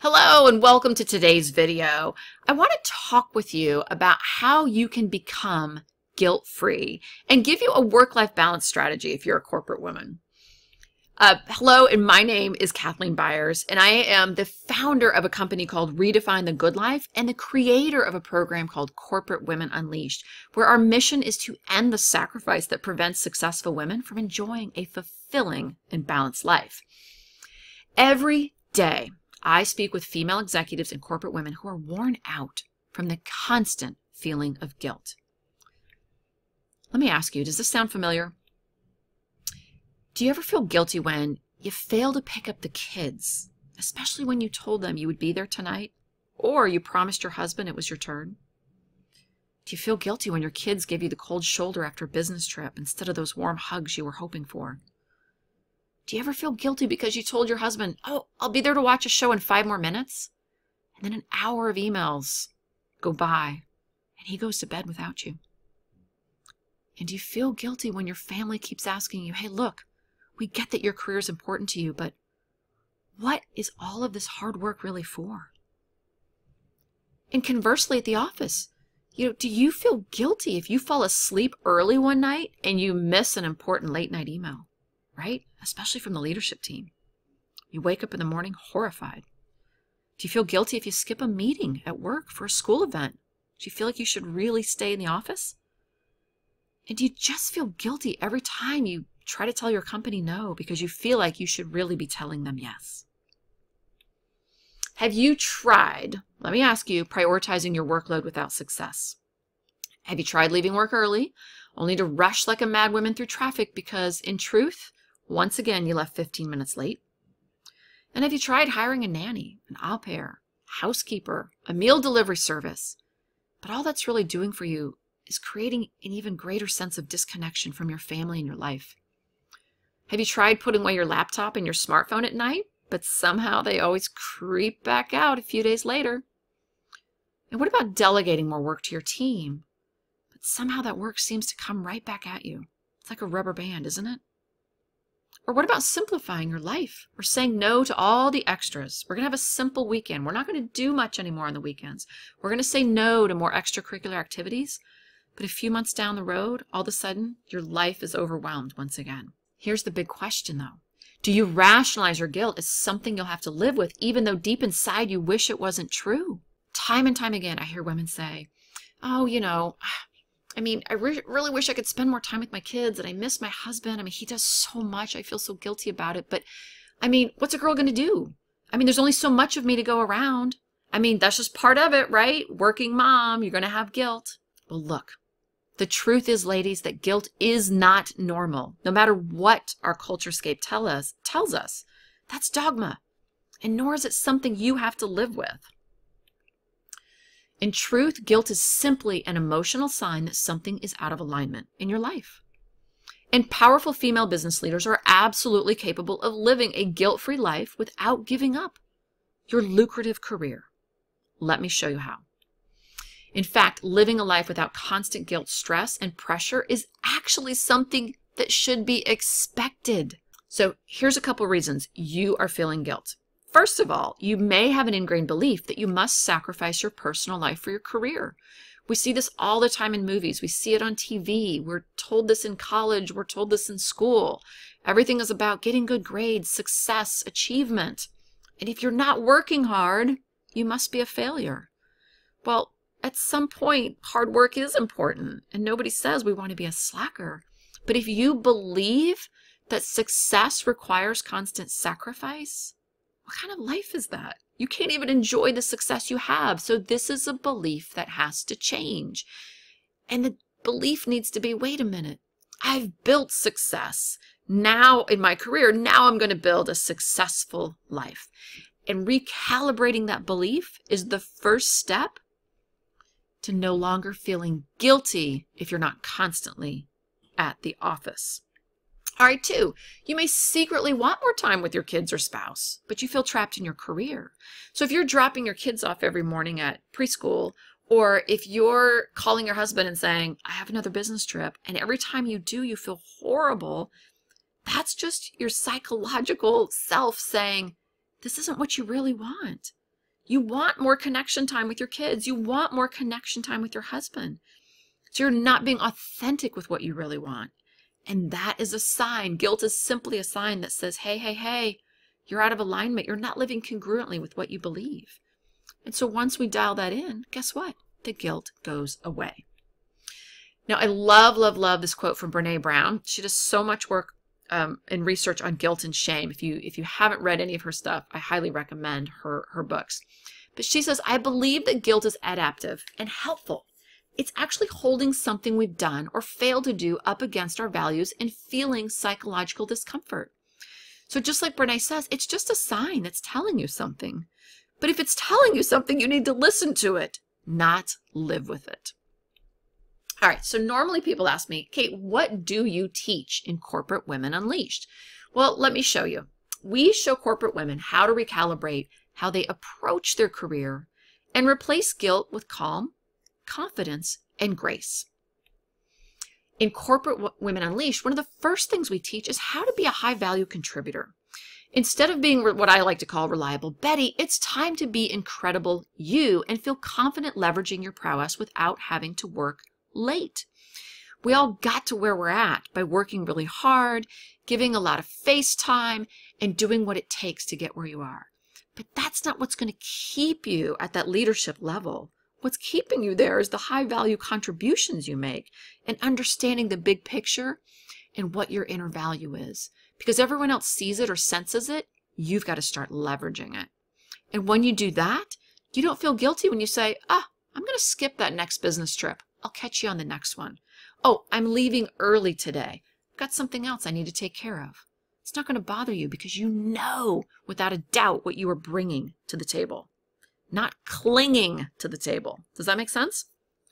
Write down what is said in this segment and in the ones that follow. Hello and welcome to today's video. I want to talk with you about how you can become guilt-free and give you a work-life balance strategy if you're a corporate woman. Hello, and my name is Kathleen Byars, and I am the founder of a company called Redefine the Good Life and the creator of a program called Corporate Women Unleashed, where our mission is to end the sacrifice that prevents successful women from enjoying a fulfilling and balanced life. Every day, I speak with female executives and corporate women who are worn out from the constant feeling of guilt. Let me ask you, does this sound familiar? Do you ever feel guilty when you fail to pick up the kids, especially when you told them you would be there tonight, or you promised your husband it was your turn? Do you feel guilty when your kids give you the cold shoulder after a business trip instead of those warm hugs you were hoping for? Do you ever feel guilty because you told your husband, oh, I'll be there to watch a show in 5 more minutes, and then an hour of emails go by, and he goes to bed without you? And do you feel guilty when your family keeps asking you, hey, look, we get that your career is important to you, but what is all of this hard work really for? And conversely, at the office, do you feel guilty if you fall asleep early one night and you miss an important late night email, right? Especially from the leadership team. You wake up in the morning horrified. Do you feel guilty if you skip a meeting at work for a school event? Do you feel like you should really stay in the office? And do you just feel guilty every time you try to tell your company no because you feel like you should really be telling them yes? Have you tried, let me ask you, prioritizing your workload without success? Have you tried leaving work early, only to rush like a mad woman through traffic because, in truth, once again, you left 15 minutes late? And have you tried hiring a nanny, an au pair, housekeeper, a meal delivery service? But all that's really doing for you is creating an even greater sense of disconnection from your family and your life. Have you tried putting away your laptop and your smartphone at night, but somehow they always creep back out a few days later? And what about delegating more work to your team, but somehow that work seems to come right back at you? It's like a rubber band, isn't it? Or what about simplifying your life or saying no to all the extras? We're going to have a simple weekend. We're not going to do much anymore on the weekends. We're going to say no to more extracurricular activities, but a few months down the road, all of a sudden, your life is overwhelmed once again. Here's the big question, though. Do you rationalize your guilt as something you'll have to live with, even though deep inside you wish it wasn't true? Time and time again, I hear women say, oh, I really wish I could spend more time with my kids, and I miss my husband. He does so much. I feel so guilty about it. But, what's a girl going to do? There's only so much of me to go around. That's just part of it, right? Working mom, you're going to have guilt. Well, look. The truth is, ladies, that guilt is not normal. No matter what our culturescape tells us, that's dogma, and nor is it something you have to live with. In truth, guilt is simply an emotional sign that something is out of alignment in your life. And powerful female business leaders are absolutely capable of living a guilt-free life without giving up your lucrative career. Let me show you how. In fact, living a life without constant guilt, stress, and pressure is actually something that should be expected. So here's a couple reasons you are feeling guilt. First of all, you may have an ingrained belief that you must sacrifice your personal life for your career. We see this all the time in movies. We see it on TV. We're told this in college. We're told this in school. Everything is about getting good grades, success, achievement. And if you're not working hard, you must be a failure. Well, at some point, hard work is important, and nobody says we want to be a slacker. But if you believe that success requires constant sacrifice, what kind of life is that? You can't even enjoy the success you have. So this is a belief that has to change. And the belief needs to be, wait a minute, I've built success. Now in my career, now I'm going to build a successful life. And recalibrating that belief is the first step to no longer feeling guilty if you're not constantly at the office. All right, 2, you may secretly want more time with your kids or spouse, but you feel trapped in your career. So if you're dropping your kids off every morning at preschool, or if you're calling your husband and saying, I have another business trip, and every time you do, you feel horrible, that's just your psychological self saying, this isn't what you really want. You want more connection time with your kids. You want more connection time with your husband. So you're not being authentic with what you really want. And that is a sign. Guilt is simply a sign that says, hey, hey, hey, you're out of alignment. You're not living congruently with what you believe. And so once we dial that in, guess what? The guilt goes away. Now, I love, love, love this quote from Brené Brown. She does so much work and research on guilt and shame. If you haven't read any of her stuff, I highly recommend her books. But she says, I believe that guilt is adaptive and helpful. It's actually holding something we've done or failed to do up against our values and feeling psychological discomfort. So just like Brené says, it's just a sign that's telling you something. But if it's telling you something, you need to listen to it, not live with it. All right, so normally people ask me, Kate, what do you teach in Corporate Women Unleashed? Well, let me show you. We show corporate women how to recalibrate how they approach their career and replace guilt with calm, confidence, and grace. In Corporate Women Unleashed, one of the first things we teach is how to be a high-value contributor. Instead of being what I like to call reliable Betty, it's time to be incredible you and feel confident leveraging your prowess without having to work late. We all got to where we're at by working really hard, giving a lot of face time, and doing what it takes to get where you are. But that's not what's going to keep you at that leadership level. What's keeping you there is the high-value contributions you make and understanding the big picture and what your inner value is. Because everyone else sees it or senses it, you've got to start leveraging it. And when you do that, you don't feel guilty when you say, I'm going to skip that next business trip. I'll catch you on the next one. Oh, I'm leaving early today. I've got something else I need to take care of. It's not going to bother you because you know without a doubt what you are bringing to the table. Not clinging to the table. Does that make sense?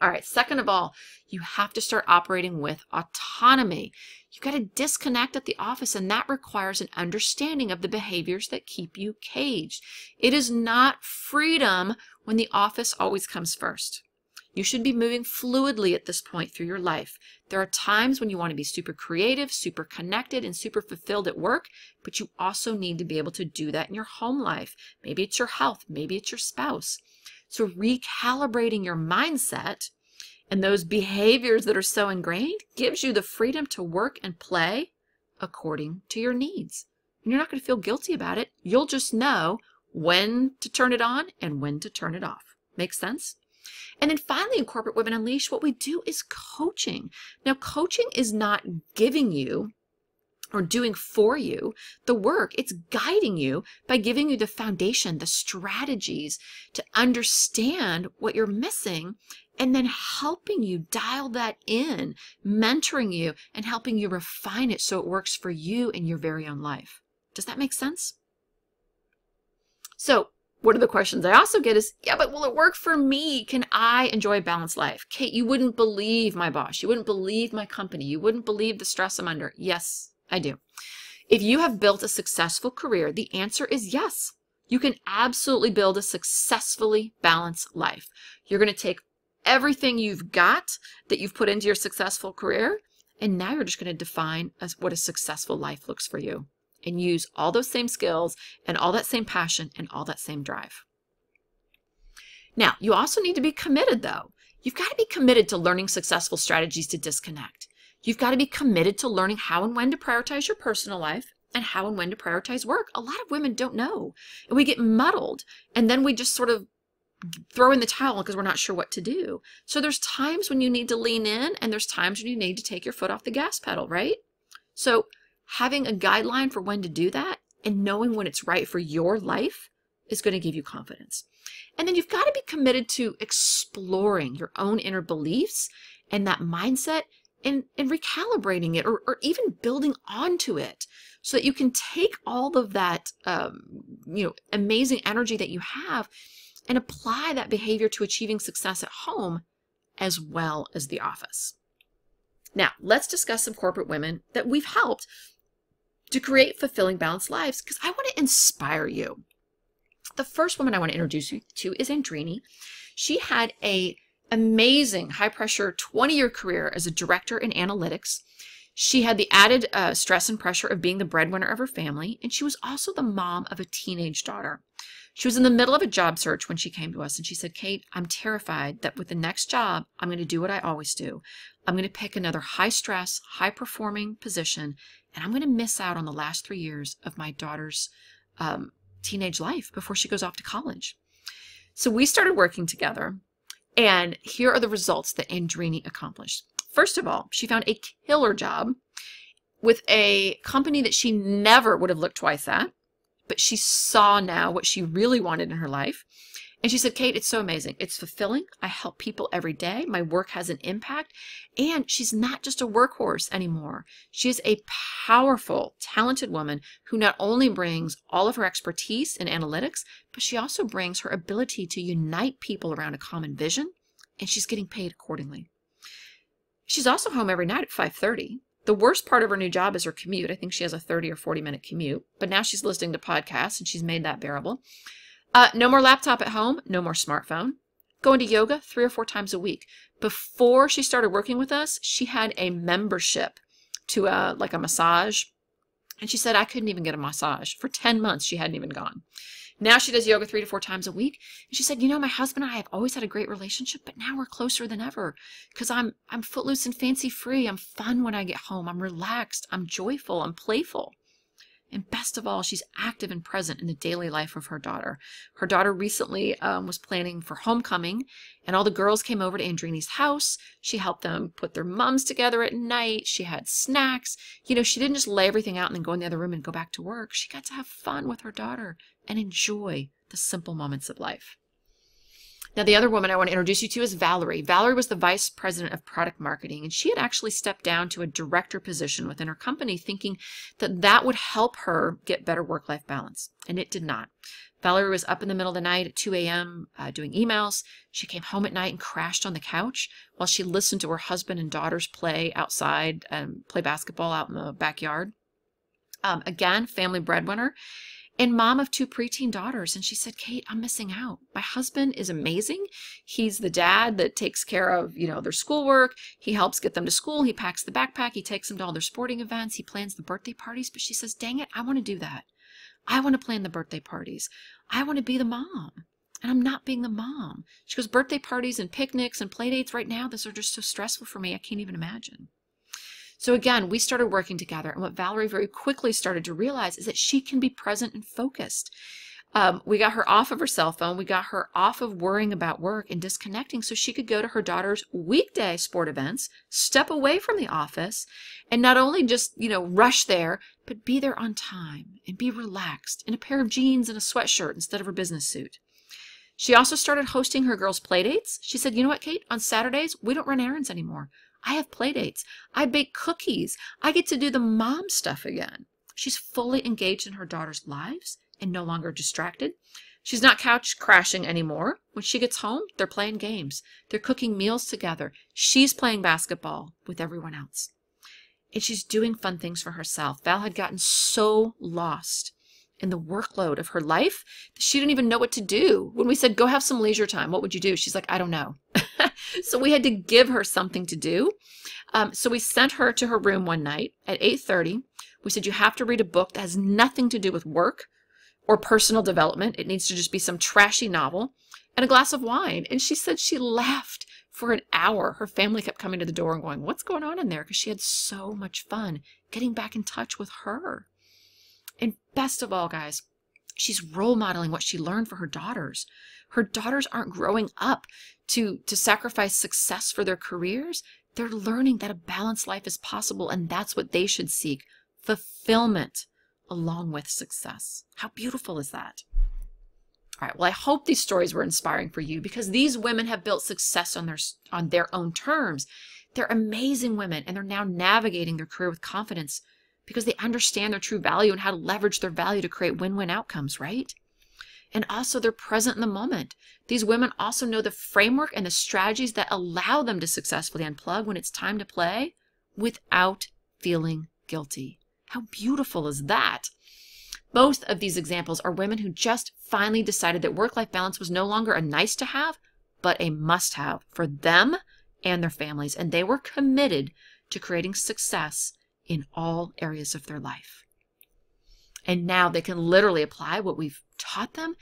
All right, second of all, you have to start operating with autonomy. You've got to disconnect at the office, and that requires an understanding of the behaviors that keep you caged. It is not freedom when the office always comes first. You should be moving fluidly at this point through your life. There are times when you want to be super creative, super connected, and super fulfilled at work, but you also need to be able to do that in your home life. Maybe it's your health, maybe it's your spouse. So recalibrating your mindset and those behaviors that are so ingrained gives you the freedom to work and play according to your needs. And you're not going to feel guilty about it. You'll just know when to turn it on and when to turn it off. Make sense? And then finally, in Corporate Women Unleashed, what we do is coaching. Now, coaching is not giving you or doing for you the work. It's guiding you by giving you the foundation, the strategies to understand what you're missing, and then helping you dial that in, mentoring you, and helping you refine it so it works for you in your very own life. Does that make sense? So, one of the questions I also get is, yeah, but will it work for me? Can I enjoy a balanced life? Kate, you wouldn't believe my boss. You wouldn't believe my company. You wouldn't believe the stress I'm under. Yes, I do. If you have built a successful career, the answer is yes. You can absolutely build a successfully balanced life. You're going to take everything you've got that you've put into your successful career, and now you're just going to define what a successful life looks for you, and use all those same skills and all that same passion and all that same drive. Now, you also need to be committed, though. You've got to be committed to learning successful strategies to disconnect. You've got to be committed to learning how and when to prioritize your personal life and how and when to prioritize work. A lot of women don't know, and we get muddled, and then we just sort of throw in the towel because we're not sure what to do. So there's times when you need to lean in, and there's times when you need to take your foot off the gas pedal, right? So having a guideline for when to do that and knowing when it's right for your life is going to give you confidence. And then you've got to be committed to exploring your own inner beliefs and that mindset and recalibrating it or even building onto it so that you can take all of that amazing energy that you have and apply that behavior to achieving success at home as well as the office. Now, let's discuss some corporate women that we've helped to create fulfilling, balanced lives, because I want to inspire you. The first woman I want to introduce you to is Andrini. She had an amazing high-pressure 20-year career as a director in analytics. She had the added stress and pressure of being the breadwinner of her family, and she was also the mom of a teenage daughter. She was in the middle of a job search when she came to us, and she said, "Kate, I'm terrified that with the next job, I'm going to do what I always do. I'm going to pick another high-stress, high-performing position, and I'm going to miss out on the last 3 years of my daughter's teenage life before she goes off to college." So we started working together, and here are the results that Andrini accomplished. First of all, she found a killer job with a company that she never would have looked twice at, but she saw now what she really wanted in her life. And she said, "Kate, it's so amazing. It's fulfilling. I help people every day. My work has an impact." And she's not just a workhorse anymore. She is a powerful, talented woman who not only brings all of her expertise in analytics, but she also brings her ability to unite people around a common vision, and she's getting paid accordingly. She's also home every night at 5:30. The worst part of her new job is her commute. I think she has a 30 or 40-minute commute, but now she's listening to podcasts, and she's made that bearable. No more laptop at home, no more smartphone. Going to yoga 3 or 4 times a week. Before she started working with us, she had a membership to like a massage. And she said, "I couldn't even get a massage." For 10 months, she hadn't even gone. Now she does yoga 3 to 4 times a week. And she said, "You know, my husband and I have always had a great relationship, but now we're closer than ever because I'm footloose and fancy free. I'm fun when I get home. I'm relaxed. I'm joyful. I'm playful." And best of all, she's active and present in the daily life of her daughter. Her daughter recently was planning for homecoming, and all the girls came over to Andrini's house. She helped them put their mums together at night. She had snacks. You know, she didn't just lay everything out and then go in the other room and go back to work. She got to have fun with her daughter and enjoy the simple moments of life. Now, the other woman I want to introduce you to is Valerie. Valerie was the vice president of product marketing, and she had actually stepped down to a director position within her company thinking that that would help her get better work-life balance, and it did not. Valerie was up in the middle of the night at 2 a.m. Doing emails. She came home at night and crashed on the couch while she listened to her husband and daughters play outside and play basketball out in the backyard. Again, family breadwinner. And mom of 2 preteen daughters. And she said, "Kate, I'm missing out. My husband is amazing. He's the dad that takes care of, you know, their schoolwork. He helps get them to school. He packs the backpack. He takes them to all their sporting events. He plans the birthday parties." But she says, "Dang it, I want to do that. I want to plan the birthday parties. I want to be the mom. And I'm not being the mom." She goes, "Birthday parties and picnics and play dates right now, those are just so stressful for me. I can't even imagine." So again, we started working together, and what Valerie very quickly started to realize is that she can be present and focused. We got her off of her cell phone. We got her off of worrying about work and disconnecting so she could go to her daughter's weekday sport events, step away from the office, and not only just, you know, rush there, but be there on time and be relaxed in a pair of jeans and a sweatshirt instead of her business suit. She also started hosting her girls' play dates. She said, "You know what, Kate? On Saturdays, we don't run errands anymore. I have play dates. I bake cookies. I get to do the mom stuff again." She's fully engaged in her daughter's lives and no longer distracted. She's not couch crashing anymore. When she gets home, they're playing games. They're cooking meals together. She's playing basketball with everyone else. And she's doing fun things for herself. Val had gotten so lost in the workload of her life that she didn't even know what to do. When we said, "Go have some leisure time, what would you do?" She's like, "I don't know." So we had to give her something to do. So we sent her to her room one night at 8:30. We said, "You have to read a book that has nothing to do with work or personal development. It needs to just be some trashy novel and a glass of wine." And she said she laughed for an hour. Her family kept coming to the door and going, "What's going on in there?" Because she had so much fun getting back in touch with her. And best of all, guys, she's role modeling what she learned for her daughters. Her daughters aren't growing up to sacrifice success for their careers. They're learning that a balanced life is possible, and that's what they should seek, fulfillment along with success. How beautiful is that? All right, well, I hope these stories were inspiring for you because these women have built success on their own terms. They're amazing women, and they're now navigating their career with confidence because they understand their true value and how to leverage their value to create win-win outcomes, right? And also they're present in the moment. These women also know the framework and the strategies that allow them to successfully unplug when it's time to play without feeling guilty. How beautiful is that? Both of these examples are women who just finally decided that work-life balance was no longer a nice to have, but a must have for them and their families. And they were committed to creating success in all areas of their life. And now they can literally apply what we've taught them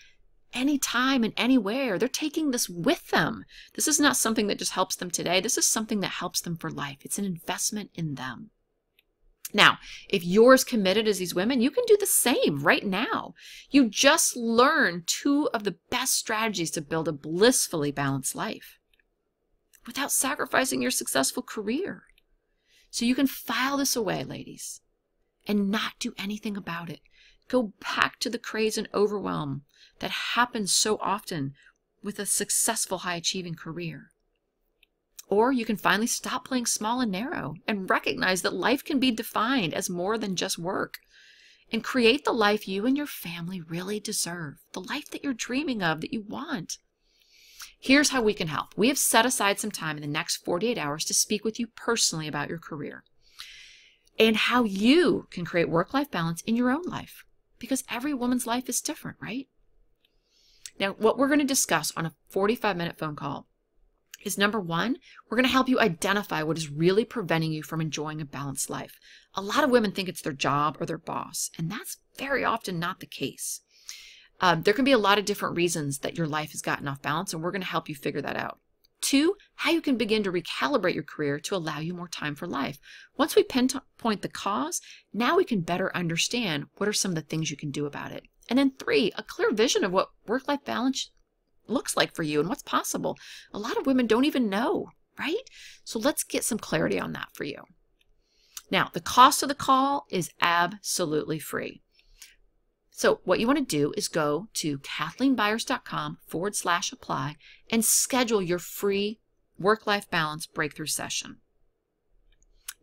anytime and anywhere. They're taking this with them. This is not something that just helps them today. This is something that helps them for life. It's an investment in them. Now, if you're as committed as these women, you can do the same right now. You just learned two of the best strategies to build a blissfully balanced life without sacrificing your successful career. So you can file this away, ladies, and not do anything about it. Go back to the craze and overwhelm that happens so often with a successful, high-achieving career. Or you can finally stop playing small and narrow and recognize that life can be defined as more than just work, and create the life you and your family really deserve, the life that you're dreaming of, that you want. Here's how we can help. We have set aside some time in the next 48 hours to speak with you personally about your career and how you can create work-life balance in your own life, because every woman's life is different, right? Now, what we're going to discuss on a 45-minute phone call is, number one, we're going to help you identify what is really preventing you from enjoying a balanced life. A lot of women think it's their job or their boss, and that's very often not the case. There can be a lot of different reasons that your life has gotten off balance, and we're going to help you figure that out. Two, how you can begin to recalibrate your career to allow you more time for life. Once we pinpoint the cause, now we can better understand what are some of the things you can do about it. And then three, a clear vision of what work-life balance looks like for you and what's possible. A lot of women don't even know, right? So let's get some clarity on that for you. Now, the cost of the call is absolutely free. So what you want to do is go to kathleenbyars.com/apply and schedule your free work-life balance breakthrough session.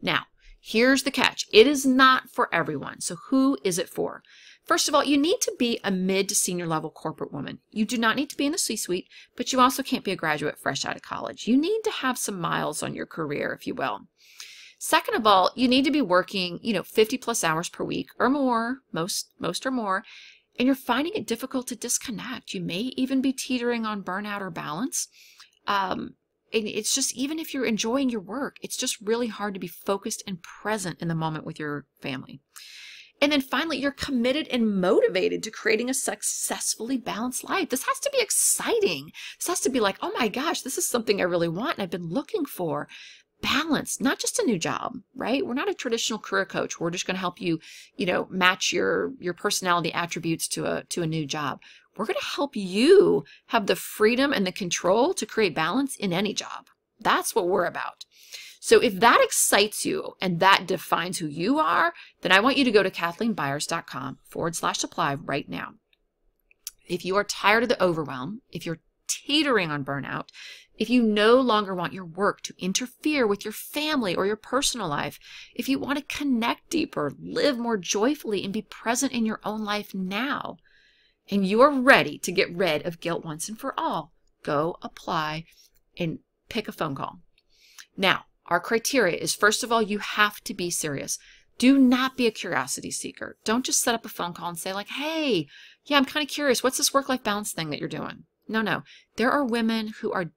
Now, here's the catch. It is not for everyone. So who is it for? First of all, you need to be a mid to senior level corporate woman. You do not need to be in the C-suite, but you also can't be a graduate fresh out of college. You need to have some miles on your career, if you will. Second of all, you need to be working, 50 plus hours per week or more, most or more, and you're finding it difficult to disconnect. You may even be teetering on burnout or balance. And it's just, even if you're enjoying your work, it's just really hard to be focused and present in the moment with your family. And then finally, you're committed and motivated to creating a successfully balanced life. This has to be exciting. This has to be like, oh my gosh, this is something I really want and I've been looking for. Balance, not just a new job, right? We're not a traditional career coach. We're just going to help you, match your personality attributes to a new job. We're going to help you have the freedom and the control to create balance in any job. That's what we're about. So if that excites you and that defines who you are, then I want you to go to kathleenbyars.com/apply right now. If you are tired of the overwhelm, if you're teetering on burnout, if you no longer want your work to interfere with your family or your personal life, if you want to connect deeper, live more joyfully, and be present in your own life now, and you are ready to get rid of guilt once and for all, go apply and pick a phone call. Now, our criteria is, first of all, you have to be serious. Do not be a curiosity seeker. Don't just set up a phone call and say like, hey, yeah, I'm kind of curious. What's this work-life balance thing that you're doing? No. There are women who are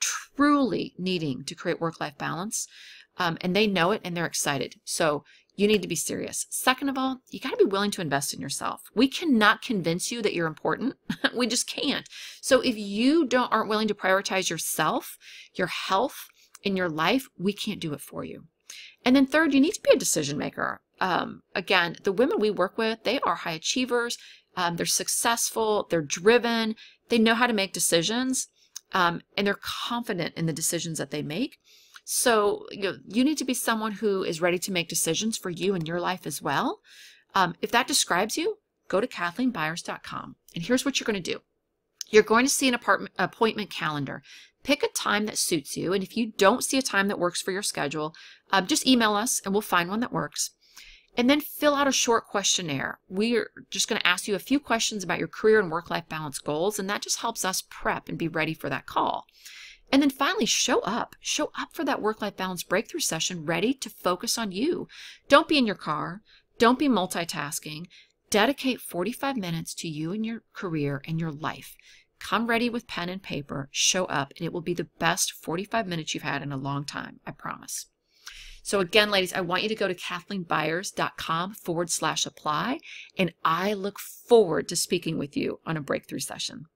truly needing to create work-life balance, and they know it and they're excited. So you need to be serious. Second of all, you got to be willing to invest in yourself. We cannot convince you that you're important. We just can't. So if you aren't willing to prioritize yourself, your health, in your life, we can't do it for you. And then third, you need to be a decision maker. Again, the women we work with, they are high achievers. They're successful. They're driven. They know how to make decisions, and they're confident in the decisions that they make. So you need to be someone who is ready to make decisions for you and your life as well. If that describes you, go to kathleenbyars.com. And here's what you're going to do. You're going to see an appointment calendar. Pick a time that suits you, and if you don't see a time that works for your schedule, just email us and we'll find one that works. And then fill out a short questionnaire. We're just going to ask you a few questions about your career and work-life balance goals, and that just helps us prep and be ready for that call. And then finally, show up for that work-life balance breakthrough session, ready to focus on you. Don't be in your car. Don't be multitasking. Dedicate 45 minutes to you and your career and your life. Come ready with pen and paper, show up, and it will be the best 45 minutes you've had in a long time, I promise. So again, ladies, I want you to go to kathleenbyars.com/apply, and I look forward to speaking with you on a breakthrough session.